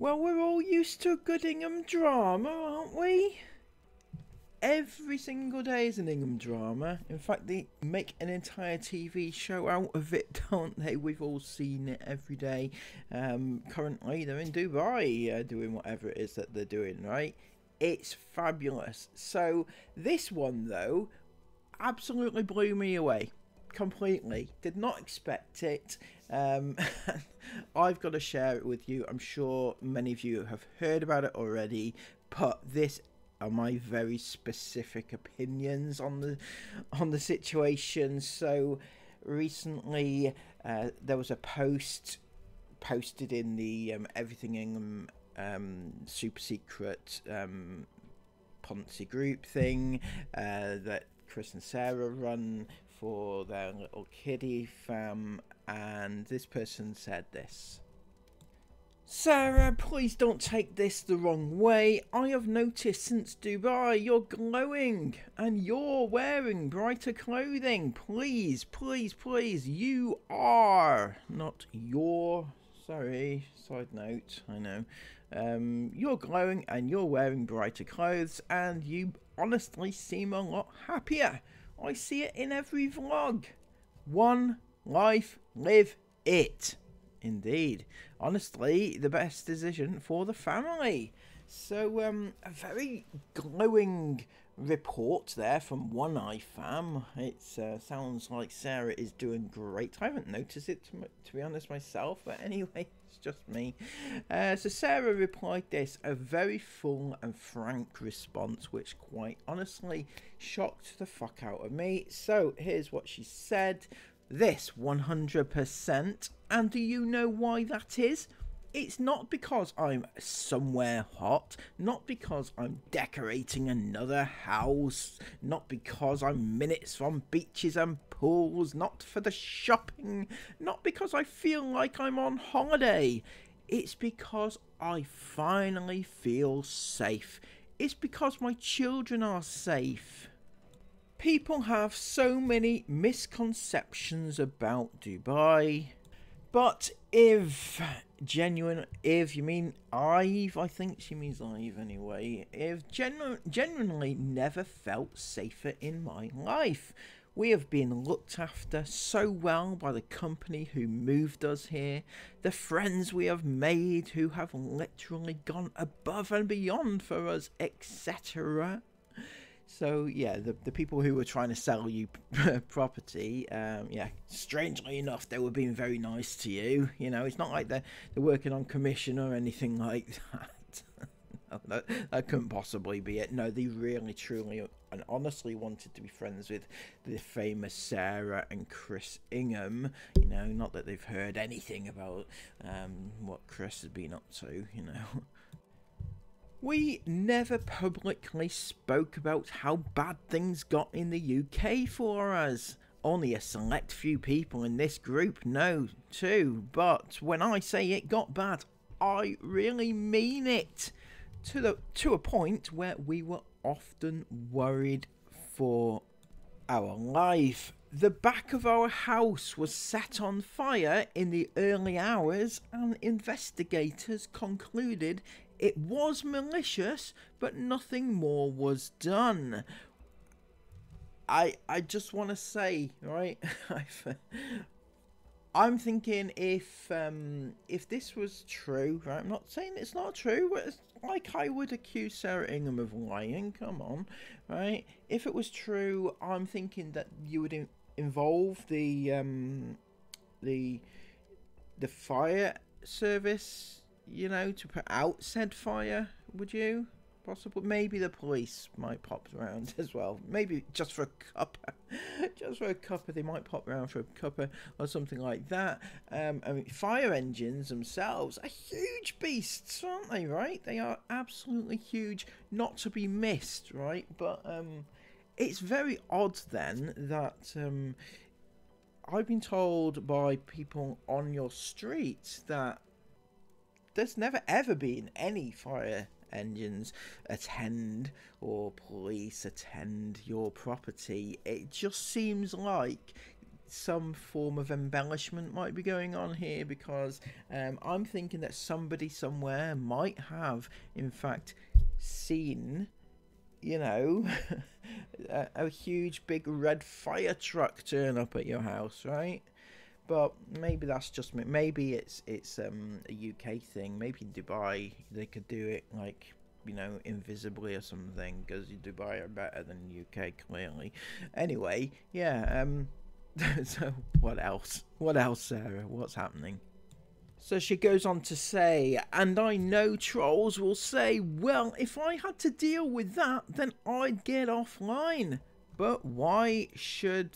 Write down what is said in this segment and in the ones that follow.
Well, we're all used to a good Ingham drama, aren't we? Every single day is an Ingham drama. In fact, they make an entire TV show out of it, don't they? We've all seen it every day. Currently, they're in Dubai doing whatever it is that they're doing, right? It's fabulous. So this one, though, absolutely blew me away. Completely. Did not expect it. I've got to share it with you. I'm sure many of you have heard about it already, but this are my very specific opinions on the situation. So recently there was a post posted in the Everything Ingham super secret Ponzi group thing that Chris and Sarah run for their little kiddie fam, and this person said this. Sarah, please don't take this the wrong way. I have noticed since Dubai, you're glowing and you're wearing brighter clothing. Please, please, please, you are not your... Sorry, side note, I know. You're glowing and you're wearing brighter clothes and you honestly seem a lot happier. I see it in every vlog. One life, live it. Indeed, honestly, the best decision for the family. So a very glowing report there from One Eye Fam. It sounds like Sarah is doing great. I haven't noticed it, to be honest, myself, but anyway, it's just me. So Sarah replied this, a very full and frank response, which quite honestly shocked the fuck out of me. So here's what she said. This 100%, and do you know why that is? It's not because I'm somewhere hot, not because I'm decorating another house, not because I'm minutes from beaches and pools, not for the shopping, not because I feel like I'm on holiday. It's because I finally feel safe. It's because my children are safe. People have so many misconceptions about Dubai, but if genuine, if you mean I've, I think she means I've anyway, if genuinely never felt safer in my life. We have been looked after so well by the company who moved us here, the friends we have made who have literally gone above and beyond for us, etc. So yeah, the people who were trying to sell you property, yeah, strangely enough, they were being very nice to you. You know, it's not like they're working on commission or anything like that. No, that couldn't possibly be it. No, they really, truly, and honestly wanted to be friends with the famous Sarah and Chris Ingham. You know, not that they've heard anything about what Chris has been up to, you know. We never publicly spoke about how bad things got in the UK for us. Only a select few people in this group know too, but when I say it got bad, I really mean it. To a point where we were often worried for our life. The back of our house was set on fire in the early hours, and investigators concluded it was malicious, but nothing more was done. I just want to say, right, I'm thinking if this was true, right, I'm not saying it's not true, but it's like I would accuse Sarah Ingham of lying, come on, right? If it was true, I'm thinking that you would involve the fire service, you know, to put out said fire, would you? Possible. Maybe the police might pop around as well. Maybe just for a cuppa. Just for a cuppa. They might pop around for a cuppa or something like that. I mean, fire engines themselves are huge beasts, aren't they, right? They are absolutely huge, not to be missed, right? But it's very odd then that... I've been told by people on your street that there's never ever been any fire engines attend or police attend your property. It just seems like some form of embellishment might be going on here, because I'm thinking that somebody somewhere might have in fact seen, you know, a huge big red fire truck turn up at your house, right? But maybe that's just me. Maybe it's a UK thing. Maybe in Dubai they could do it, like, you know, invisibly or something, because Dubai are better than UK clearly. Anyway, yeah. So what else? What else, Sarah? What's happening? So she goes on to say, and I know trolls will say, well, if I had to deal with that, then I'd get offline. But why should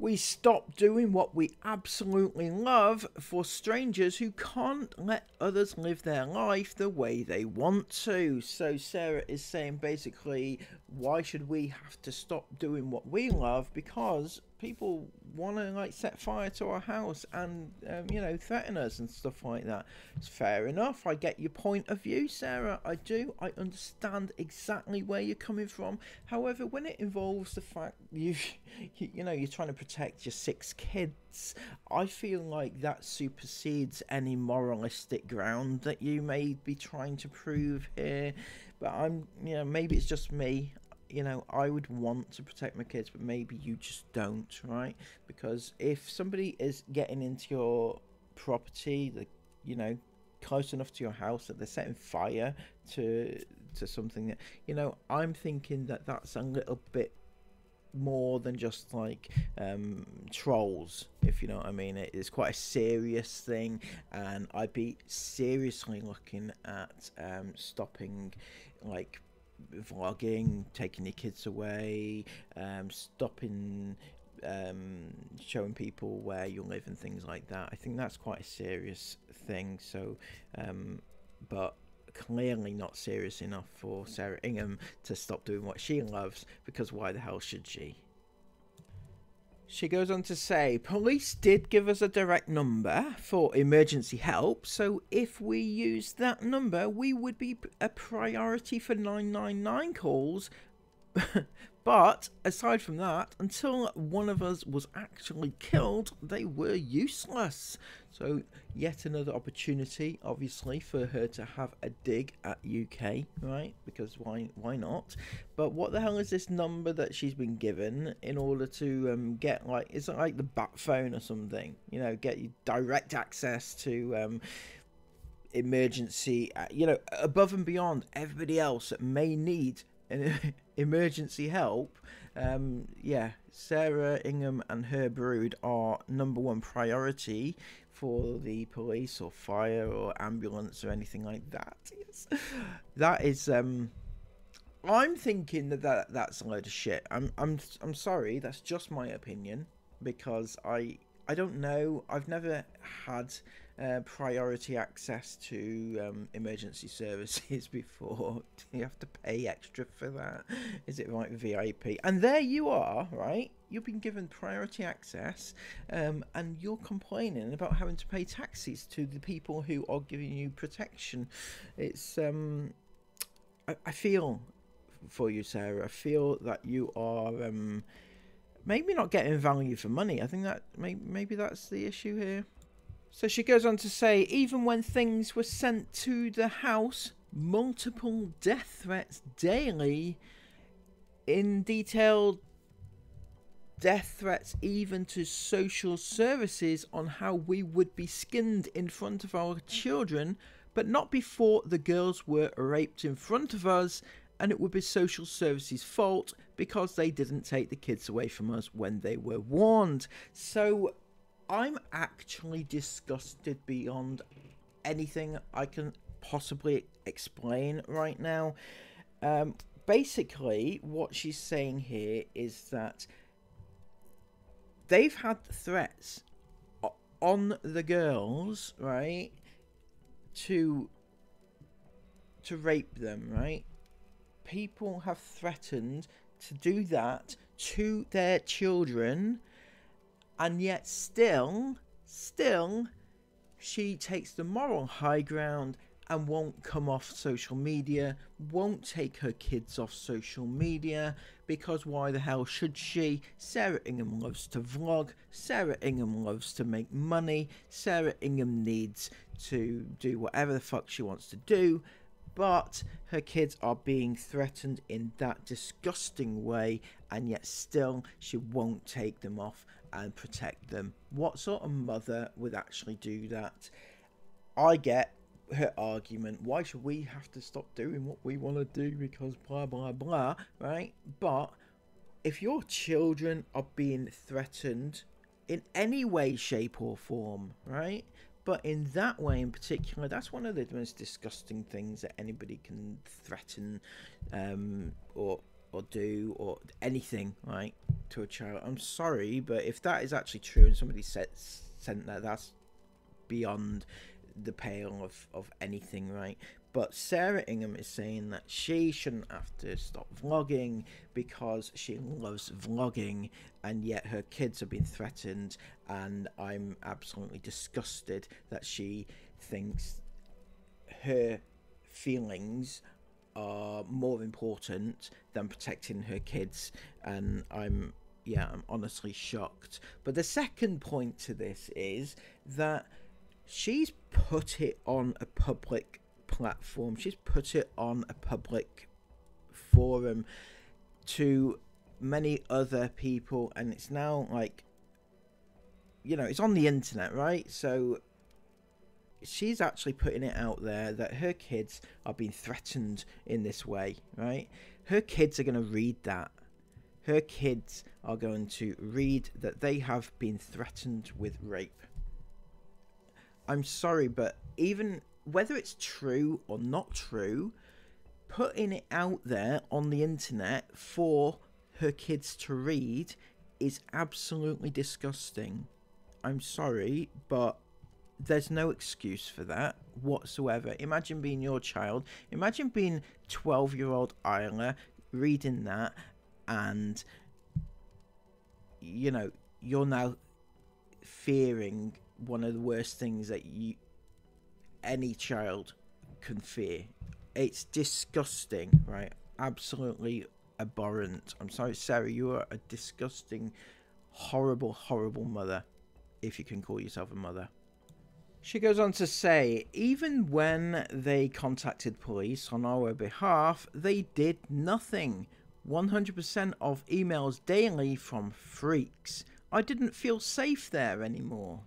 we stop doing what we absolutely love for strangers who can't let others live their life the way they want to? So Sarah is saying basically, why should we have to stop doing what we love because people want to, like, set fire to our house and, you know, threaten us and stuff like that? It's fair enough. I get your point of view, Sarah. I do. I understand exactly where you're coming from. However, when it involves the fact you're trying to protect your 6 kids, I feel like that supersedes any moralistic ground that you may be trying to prove here. But maybe it's just me. You know, I would want to protect my kids, but maybe you just don't, right? Because if somebody is getting into your property, you know, close enough to your house that they're setting fire to something, that, you know, I'm thinking that that's a little bit more than just like trolls, if you know what I mean. It's quite a serious thing, and I'd be seriously looking at stopping, like, vlogging, taking your kids away, stopping showing people where you live and things like that. I think that's quite a serious thing. So but clearly not serious enough for Sarah Ingham to stop doing what she loves, because why the hell should she? She goes on to say, police did give us a direct number for emergency help, so if we used that number, we would be a priority for 999 calls. But aside from that, until one of us was actually killed, they were useless. So yet another opportunity, obviously, for her to have a dig at UK, right? Because why not? But what the hell is this number that she's been given in order to get, like, is it like the bat phone or something? You know, get you direct access to emergency, you know, above and beyond everybody else that may need an emergency help. Yeah, Sarah Ingham and her brood are #1 priority for the police or fire or ambulance or anything like that. Yes. That is, I'm thinking that's a load of shit. I'm sorry, that's just my opinion, because I don't know. I've never had priority access to emergency services before. You have to pay extra for that. Is it right? VIP? And there you are, right? You've been given priority access, and you're complaining about having to pay taxes to the people who are giving you protection. It's I feel for you, Sarah. I feel that you are maybe not getting value for money. I think that maybe that's the issue here. So she goes on to say, even when things were sent to the house, multiple death threats daily, in detailed death threats even to social services on how we would be skinned in front of our children, but not before the girls were raped in front of us, and it would be social services' fault because they didn't take the kids away from us when they were warned. So I'm actually disgusted beyond anything I can possibly explain right now. Basically, what she's saying here is that they've had threats on the girls, right, to rape them, right? People have threatened to do that to their children, and yet still, she takes the moral high ground and won't come off social media, won't take her kids off social media, because why the hell should she? Sarah Ingham loves to vlog, Sarah Ingham loves to make money, Sarah Ingham needs to do whatever the fuck she wants to do, but her kids are being threatened in that disgusting way, and yet still she won't take them off and protect them. What sort of mother would actually do that? I get her argument. Why should we have to stop doing what we want to do because blah blah blah, right? But if your children are being threatened in any way, shape or form, right, but in that way in particular, that's one of the most disgusting things that anybody can threaten or do or anything, right, to a child. I'm sorry, but if that is actually true and somebody sent that, that's beyond the pale of anything, right? But Sarah Ingham is saying that she shouldn't have to stop vlogging because she loves vlogging, and yet her kids have been threatened, and I'm absolutely disgusted that she thinks her feelings are more important than protecting her kids. And I'm honestly shocked. But the second point to this is that she's put it on a public platform, she's put it on a public forum to many other people, and it's now, like, you know, it's on the internet, right? So she's actually putting it out there that her kids are being threatened in this way, right? Her kids are going to read that. Her kids are going to read that they have been threatened with rape. I'm sorry, but even whether it's true or not true, putting it out there on the internet for her kids to read is absolutely disgusting. I'm sorry, but there's no excuse for that whatsoever. Imagine being your child. Imagine being 12-year-old Isla reading that, and, you know, you're now fearing one of the worst things that any child can fear. It's disgusting, right? Absolutely abhorrent. I'm sorry, Sarah, you are a disgusting, horrible, horrible mother, if you can call yourself a mother. She goes on to say, even when they contacted police on our behalf, they did nothing. 100% of emails daily from freaks. I didn't feel safe there anymore.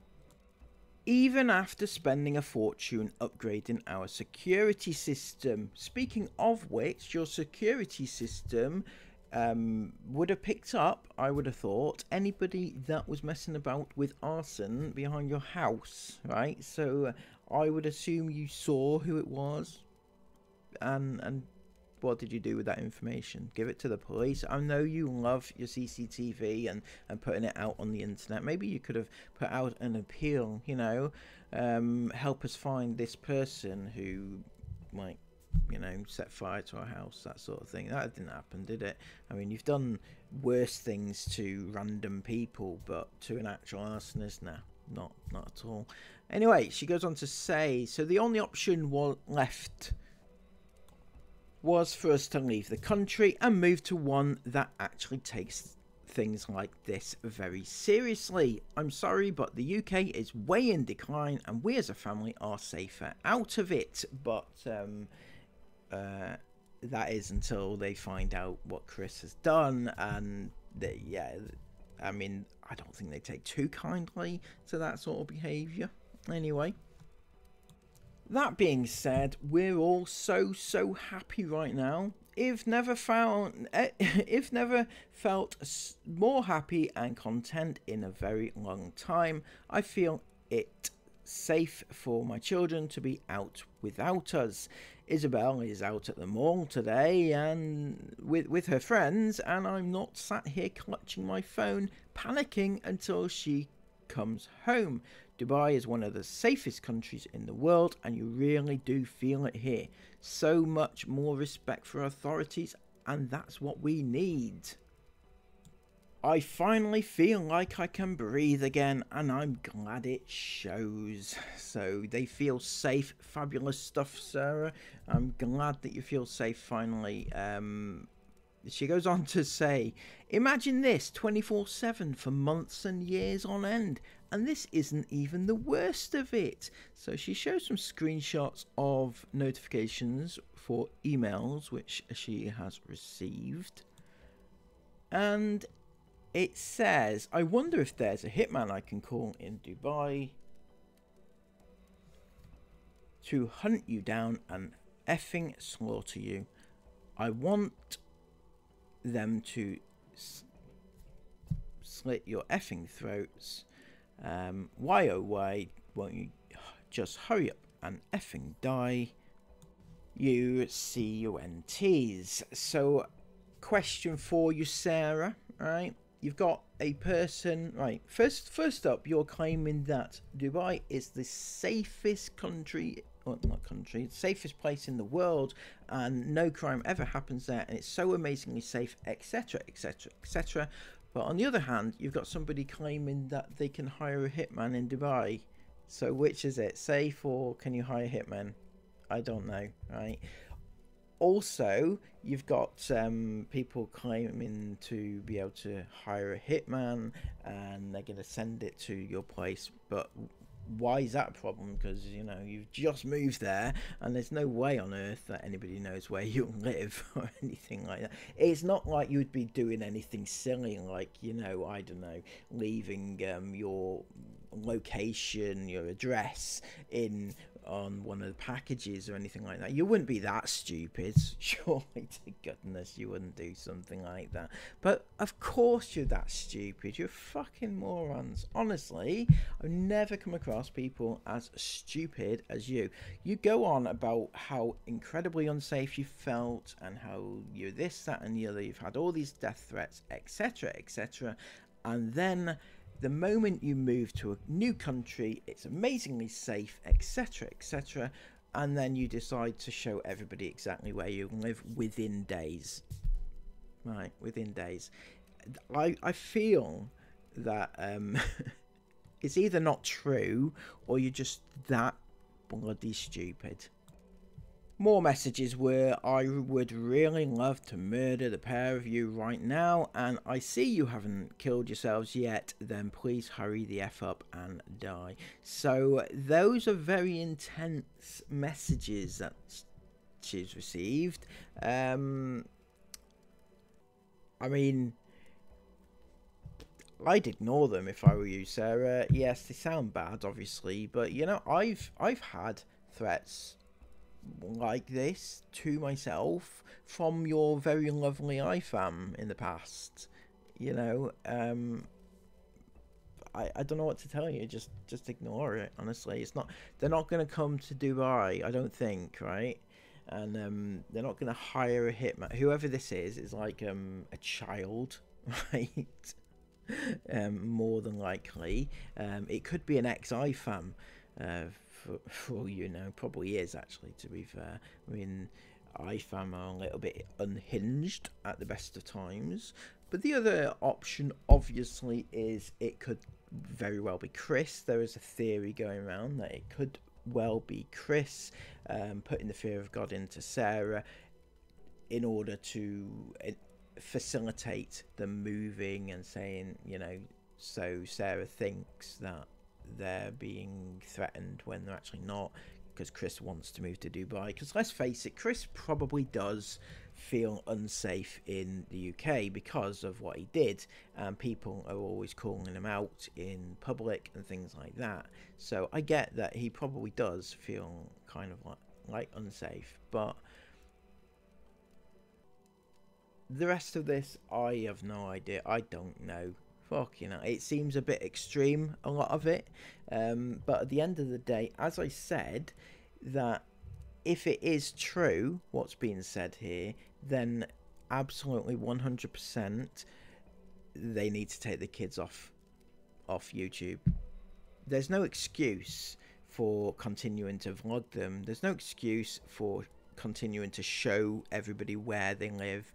Even after spending a fortune upgrading our security system. Speaking of which, your security system would have picked up, I would have thought, anybody that was messing about with arson behind your house, right? So I would assume you saw who it was, and what did you do with that information? Give it to the police. I know you love your CCTV and putting it out on the internet. Maybe you could have put out an appeal, you know, help us find this person who might, you know, set fire to our house, that sort of thing. That didn't happen, did it? I mean, you've done worse things to random people, but to an actual arsonist, nah, not at all. Anyway, she goes on to say, so the only option left was for us to leave the country and move to one that actually takes things like this very seriously. I'm sorry, but the UK is way in decline, and we as a family are safer out of it. But that is until they find out what Chris has done, and yeah, I mean, I don't think they take too kindly to that sort of behaviour. Anyway. That being said, we're all so happy right now. If never felt more happy and content in a very long time. I feel it safe for my children to be out without us. Isabel is out at the mall today and with her friends, and I'm not sat here clutching my phone, panicking until she comes home. Dubai is one of the safest countries in the world, and you really do feel it here. So much more respect for authorities, and that's what we need. I finally feel like I can breathe again, and I'm glad it shows. So they feel safe. Fabulous stuff, Sarah. I'm glad that you feel safe finally. She goes on to say, imagine this 24/7 for months and years on end. And this isn't even the worst of it. So she shows some screenshots of notifications for emails, which she has received. And it says, I wonder if there's a hitman I can call in Dubai to hunt you down and effing slaughter you. I want them to slit your effing throats. Why oh why won't you just hurry up and effing die, you cunt's. So question for you, Sarah, right? You've got a person, right, first up, you're claiming that Dubai is the safest country, well, not country, the safest place in the world, and no crime ever happens there, and it's so amazingly safe, etc, etc, etc. But on the other hand, you've got somebody claiming that they can hire a hitman in Dubai. So which is it, safe or can you hire a hitman? I don't know, right? Also, you've got people claiming to be able to hire a hitman and they're going to send it to your place. But why is that a problem? Because, you know, you've just moved there and there's no way on earth that anybody knows where you live or anything like that. It's not like you'd be doing anything silly like, you know, I don't know, leaving your location, your address in on one of the packages or anything like that. You wouldn't be that stupid, surely to goodness you wouldn't do something like that. But of course you're that stupid, you're fucking morons. Honestly, I've never come across people as stupid as you. You go on about how incredibly unsafe you felt and how you're this, that and the other, you've had all these death threats, etc, etc, and then the moment you move to a new country, it's amazingly safe, etc, etc, and then you decide to show everybody exactly where you live within days. Right, within days. I feel that it's either not true or you're just that bloody stupid. More messages were, I would really love to murder the pair of you right now, and I see you haven't killed yourselves yet, then please hurry the F up and die. So those are very intense messages that she's received. I mean, I'd ignore them if I were you, Sarah. Yes, they sound bad, obviously, but you know, I've had threats like this to myself from your very lovely IFAM in the past. You know, I don't know what to tell you. Just ignore it, honestly. It's not, they're not going to come to Dubai, I don't think, right? And they're not going to hire a hitman. Whoever this is like a child, right? More than likely. It could be an ex-IFAM, for all you know, probably is actually, to be fair. I mean, IFAM are a little bit unhinged at the best of times. But the other option, obviously, is it could very well be Chris. There is a theory going around that it could well be Chris putting the fear of God into Sarah in order to facilitate them moving and saying, you know, so Sarah thinks that they're being threatened when they're actually not, because Chris wants to move to Dubai. Because let's face it, Chris probably does feel unsafe in the UK because of what he did, and people are always calling him out in public and things like that. So I get that he probably does feel kind of like unsafe, but the rest of this, I have no idea. I don't know. Fuck, you know, it seems a bit extreme, a lot of it, but at the end of the day, as I said, that if it is true what's being said here, then absolutely 100% they need to take the kids off YouTube. There's no excuse for continuing to vlog them. There's no excuse for continuing to show everybody where they live.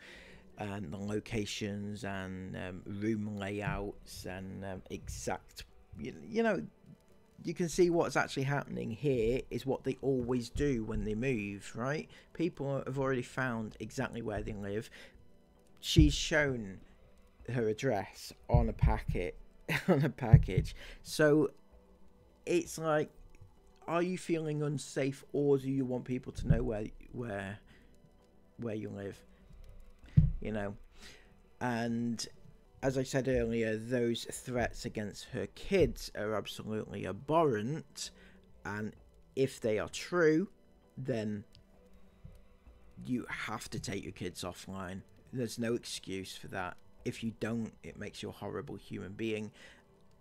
and the locations and room layouts and exact, you know, you can see what's actually happening here is what they always do when they move, right? People have already found exactly where they live. She's shown her address on a packet, on a package. So it's like, are you feeling unsafe, or do you want people to know where you live? You know, and as I said earlier, those threats against her kids are absolutely abhorrent, and if they are true, then you have to take your kids offline. There's no excuse for that. If you don't, it makes you a horrible human being.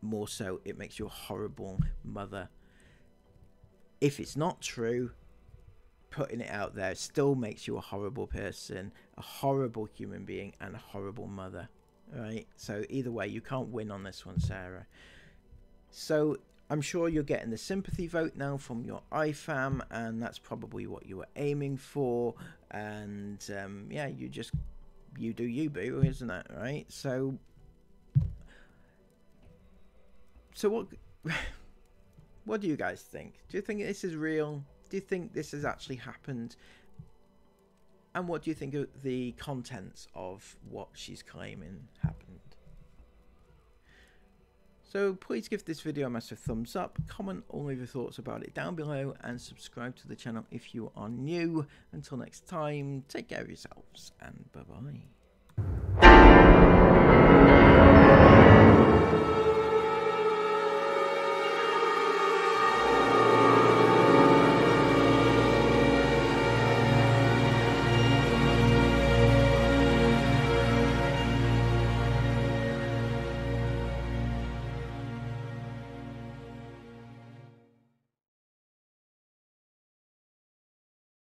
More so, it makes you a horrible mother. If it's not true, putting it out there still makes you a horrible person, a horrible human being, and a horrible mother. Right, so either way, you can't win on this one, Sarah. So I'm sure you're getting the sympathy vote now from your IFAM, and that's probably what you were aiming for. And yeah, you do you, boo, isn't that right? So what do you guys think? Do you think this is real? Do you think this has actually happened? And what do you think of the contents of what she's claiming happened? So please give this video a massive thumbs up, comment all of your thoughts about it down below, and subscribe to the channel if you are new. Until next time, take care of yourselves, and bye-bye.